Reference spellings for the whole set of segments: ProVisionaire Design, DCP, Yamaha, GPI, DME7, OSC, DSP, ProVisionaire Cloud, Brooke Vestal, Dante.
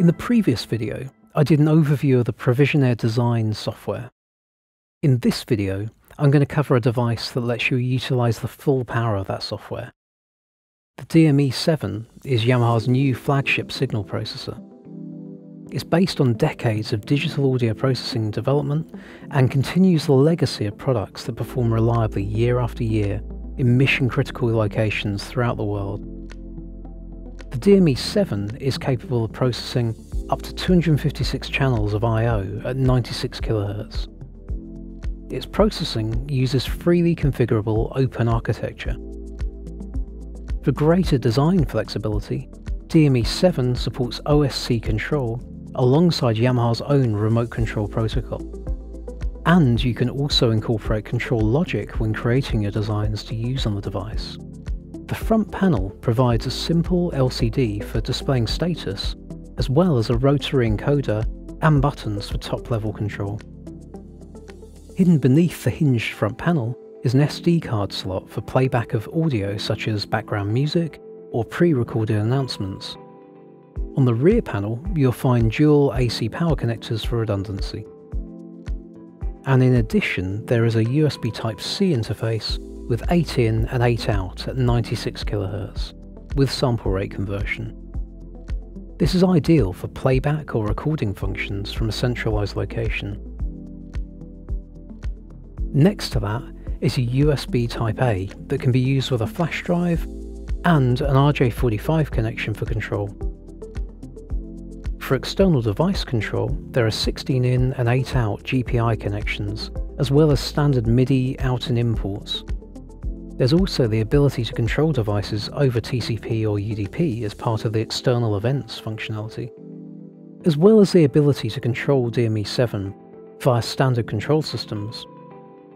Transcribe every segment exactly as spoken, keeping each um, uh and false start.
In the previous video, I did an overview of the ProVisionaire Design software. In this video, I'm going to cover a device that lets you utilize the full power of that software. The D M E seven is Yamaha's new flagship signal processor. It's based on decades of digital audio processing development and continues the legacy of products that perform reliably year after year in mission-critical locations throughout the world. The D M E seven is capable of processing up to two hundred fifty-six channels of I O at ninety-six kilohertz. Its processing uses freely configurable open architecture. For greater design flexibility, D M E seven supports O S C control alongside Yamaha's own remote control protocol. And you can also incorporate control logic when creating your designs to use on the device. The front panel provides a simple L C D for displaying status, as well as a rotary encoder and buttons for top-level control. Hidden beneath the hinged front panel is an S D card slot for playback of audio such as background music or pre-recorded announcements. On the rear panel, you'll find dual A C power connectors for redundancy. And in addition, there is a U S B Type C interface with eight in and eight out at ninety-six kilohertz, with sample rate conversion. This is ideal for playback or recording functions from a centralized location. Next to that is a U S B Type A that can be used with a flash drive and an R J forty-five connection for control. For external device control, there are sixteen in and eight out G P I connections, as well as standard MIDI out and in ports. There's also the ability to control devices over T C P or U D P as part of the external events functionality, as well as the ability to control D M E seven via standard control systems.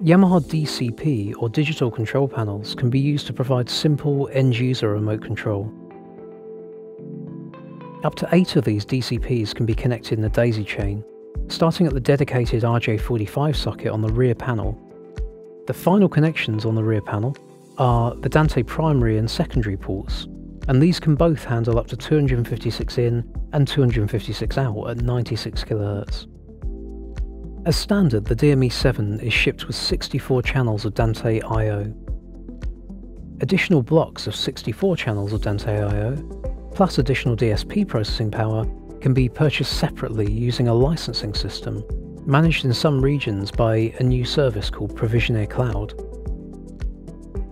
Yamaha D C P or digital control panels can be used to provide simple end-user remote control. Up to eight of these D C Ps can be connected in the daisy chain, starting at the dedicated R J forty-five socket on the rear panel. The final connections on the rear panel are the Dante primary and secondary ports, and these can both handle up to two hundred fifty-six in and two hundred fifty-six out at ninety-six kilohertz. As standard, the D M E seven is shipped with sixty-four channels of Dante I O. Additional blocks of sixty-four channels of Dante I O, plus additional D S P processing power, can be purchased separately using a licensing system, managed in some regions by a new service called ProVisionaire Cloud.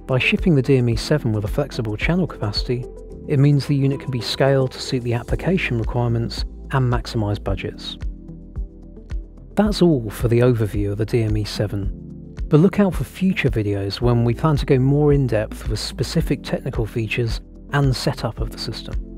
By shipping the D M E seven with a flexible channel capacity, it means the unit can be scaled to suit the application requirements and maximise budgets. That's all for the overview of the D M E seven, but look out for future videos when we plan to go more in depth with specific technical features and setup of the system.